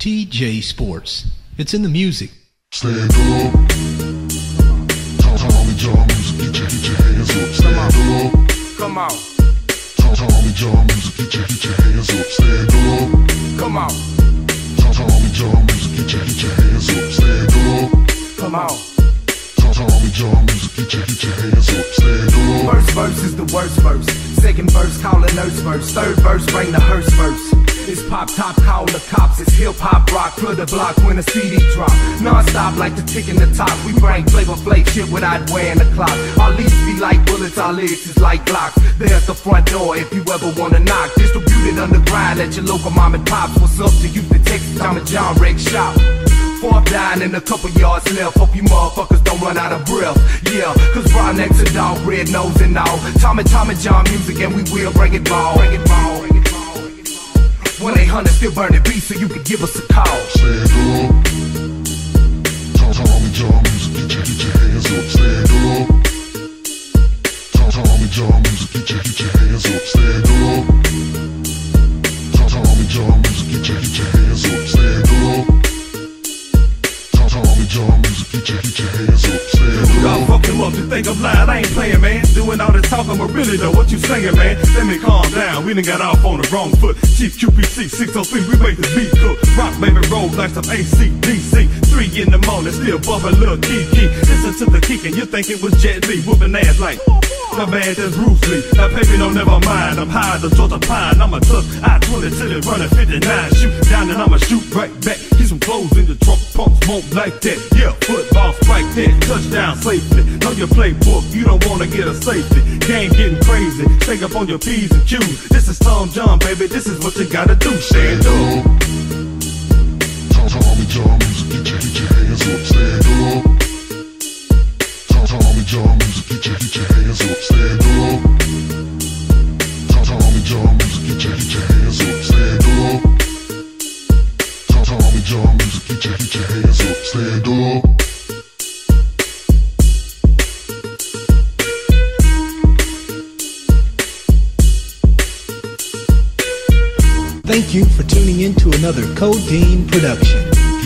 TJ Sports. It's in the music. Stand up. Tommy John music, get your hands up. Stand up. Come on. Tommy John music, get your hands up. Stand up. Come on. Tommy John music, get your hands up. Stand up. Come on. Tommy John music, get your hands up. Stand up. First verse is the worst verse. Second verse, call a nurse verse. Third verse, bring the hearse verse. It's pop-top, call the cops. It's hip-hop rock, flood the block when a CD drop. Non-stop like the tick in the top. We bring Flavor Flav shit without wearing the clock. Our leads be like bullets, our lyrics is like Glocks. There's the front door if you ever wanna knock. Distributed underground at your local mom and pops. What's up to you, the Texas? I'm a John Rex shop. Fourth down and a couple yards left. Hope you motherfuckers don't run out of breath. Yeah, cause brown necks a dog, red nose and all. Tommy John music and we will bring it ball. 1-800 still burning beats, so you can give us a call. Stand up. Tommy John music, get your hands up. Stand up. Tommy John music, get your hands up. Stand up. Tommy John music, get your hands up. Stand up. Tommy John music, get your hands up. Stand up. Y'all fucked him up, you think I'm lying? I ain't playing, man. Doing all this talking, but really though, what you saying, man? Let me calm down, we done got off on the wrong foot. Chief QPC 603, we make the beat cook. Rock baby roll like some ACDC. 3 in the morning, still bumping Lil Kiki. Listen to the kick and you think it was Jet Li. Whooping ass like my man, that's Bruce Lee. Now baby, no, never mind, I'm high as Georgia Pine. I'm a tough I-20 till it running 59. Shoot down and I'ma shoot right back. Get some clothes in the trunk, pumps won't like that. Yeah, football strike that, touchdown safely. Know your playbook, you don't wanna get a safety. Game getting crazy, stay up on your P's and Q's. This is Tom John, baby, this is what you gotta do. Stand up. Tommy John music, get your hands up. Stand up. Tommy John music, get your hands up. Stand up. Tommy John music, get your hands up. Stand up. Tommy John music, get your hands up. Stand up. Thank you for tuning in to another Codeine production.